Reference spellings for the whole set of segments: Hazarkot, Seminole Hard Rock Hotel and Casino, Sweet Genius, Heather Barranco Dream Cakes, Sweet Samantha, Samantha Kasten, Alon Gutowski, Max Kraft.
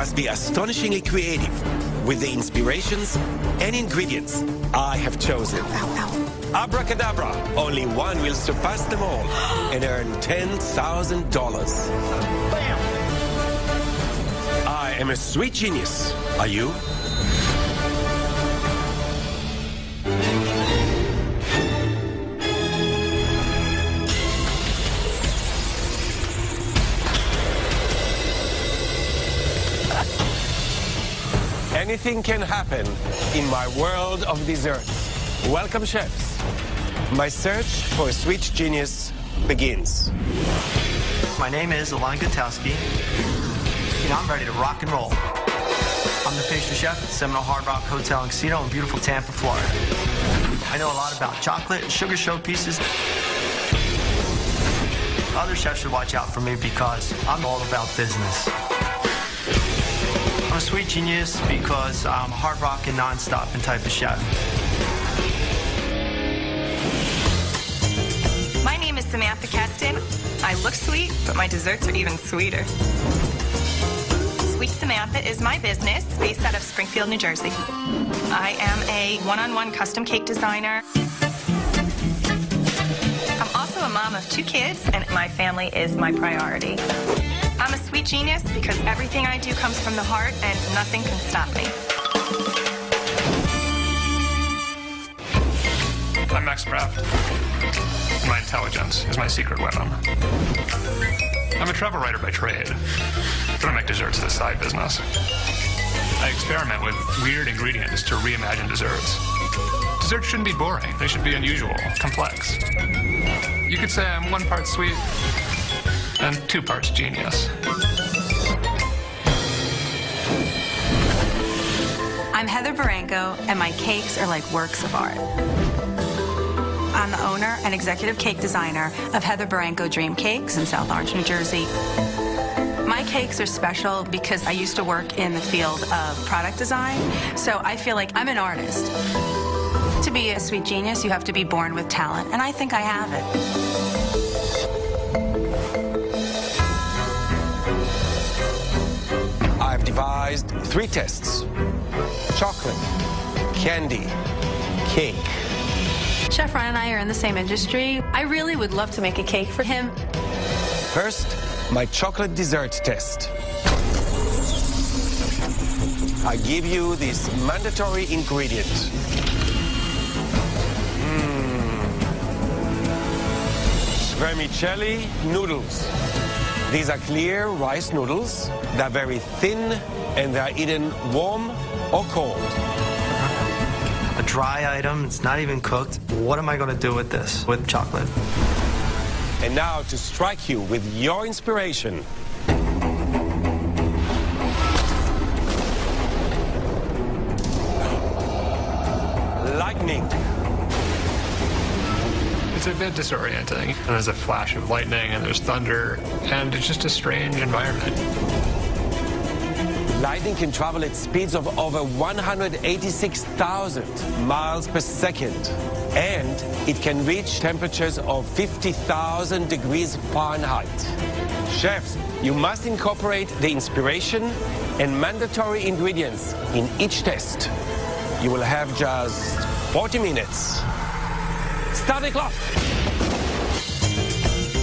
must be astonishingly creative with the inspirations and ingredients I have chosen. Abracadabra, only one will surpass them all and earn $10,000. I am a sweet genius. Are you? Anything can happen in my world of desserts. Welcome, chefs. My search for a sweet genius begins. My name is Alon Gutowski. You know, I'm ready to rock and roll. I'm the pastry chef at Seminole Hard Rock Hotel and Casino in beautiful Tampa, Florida. I know a lot about chocolate and sugar showpieces. Other chefs should watch out for me because I'm all about business. I'm a sweet genius because I'm a hard rock and non-stopping type of chef. My name is Samantha Kasten. I look sweet, but my desserts are even sweeter. Sweet Samantha is my business based out of Springfield, New Jersey. I am a one-on-one custom cake designer. I'm also a mom of 2 kids, and my family is my priority. I'm a sweet genius because everything I do comes from the heart and nothing can stop me. I'm Max Kraft. My intelligence is my secret weapon. I'm a travel writer by trade, but I make desserts as a side business. I experiment with weird ingredients to reimagine desserts. Desserts shouldn't be boring. They should be unusual, complex. You could say I'm 1 part sweet, and 2 parts genius. I'm Heather Barranco, and my cakes are like works of art. I'm the owner and executive cake designer of Heather Barranco Dream Cakes in South Orange, New Jersey. My cakes are special because I used to work in the field of product design, so I feel like I'm an artist. To be a sweet genius, you have to be born with talent, and I think I have it. I've devised 3 tests. Chocolate, candy, cake. Chef Ryan and I are in the same industry. I really would love to make a cake for him. First, my chocolate dessert test. I give you this mandatory ingredient. Vermicelli noodles. These are clear rice noodles. They're very thin, and they're eaten warm or cold. A dry item, it's not even cooked. What am I gonna do with this, with chocolate? And now to strike you with your inspiration. Lightning. It's a bit disorienting. And there's a flash of lightning, and there's thunder, and it's just a strange environment. Lightning can travel at speeds of over 186,000 miles per second, and it can reach temperatures of 50,000 degrees Fahrenheit. Chefs, you must incorporate the inspiration and mandatory ingredients in each test. You will have just 40 minutes. Start the clock.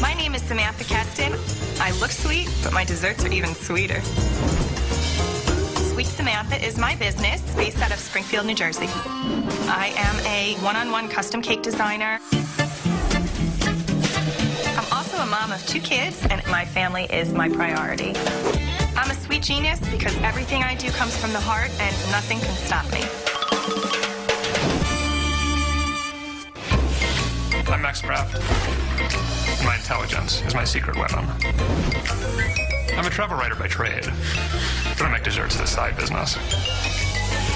My name is Samantha Kasten. I look sweet, but my desserts are even sweeter. Sweet Samantha is my business based out of Springfield, New Jersey. I am a one-on-one custom cake designer. I'm also a mom of 2 kids, and my family is my priority. I'm a sweet genius because everything I do comes from the heart and nothing can stop me. I'm Max Kraft. My intelligence is my secret weapon. I'm a travel writer by trade, but I make desserts as a side business.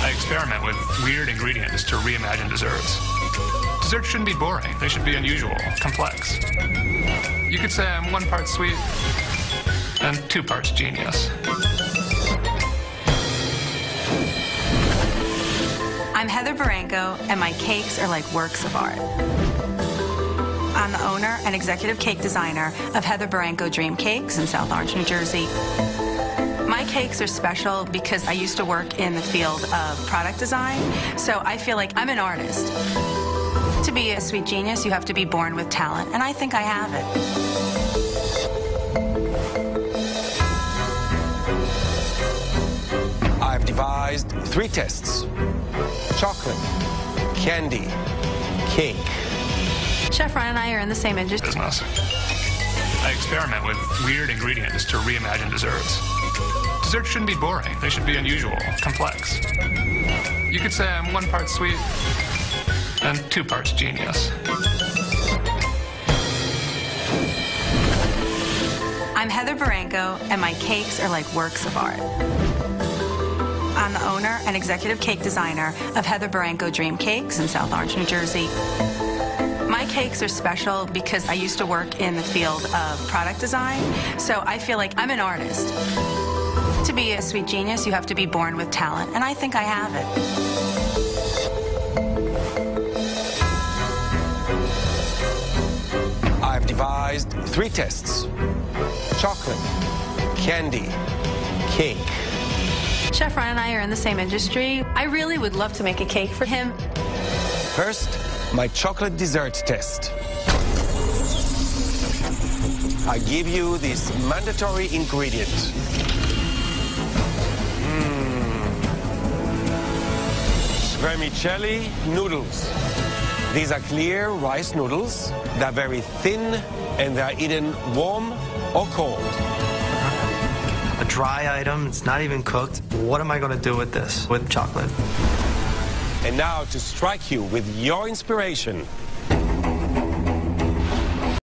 I experiment with weird ingredients to reimagine desserts. Desserts shouldn't be boring. They should be unusual, complex. You could say I'm 1 part sweet and 2 parts genius. I'm Heather Barranco, and my cakes are like works of art. I'm the owner and executive cake designer of Heather Barranco Dream Cakes in South Orange, New Jersey. My cakes are special because I used to work in the field of product design, so I feel like I'm an artist. To be a sweet genius, you have to be born with talent, and I think I have it. I've devised 3 tests: chocolate, candy, cake. Chef Ryan and I are in the same industry. I experiment with weird ingredients to reimagine desserts. Desserts shouldn't be boring. They should be unusual, complex. You could say I'm 1 part sweet and 2 parts genius. I'm Heather Barranco, and my cakes are like works of art. I'm the owner and executive cake designer of Heather Barranco Dream Cakes in South Orange, New Jersey. My cakes are special because I used to work in the field of product design, so I feel like I'm an artist. To be a sweet genius, you have to be born with talent, and I think I have it. I've devised 3 tests: chocolate, candy, cake. Chef Ryan and I are in the same industry. I really would love to make a cake for him. First, my chocolate dessert test. I give you this mandatory ingredient. Vermicelli noodles. These are clear rice noodles. They're very thin and they're eaten warm or cold. A dry item, it's not even cooked. What am I gonna do with this? With chocolate. And now to strike you with your inspiration.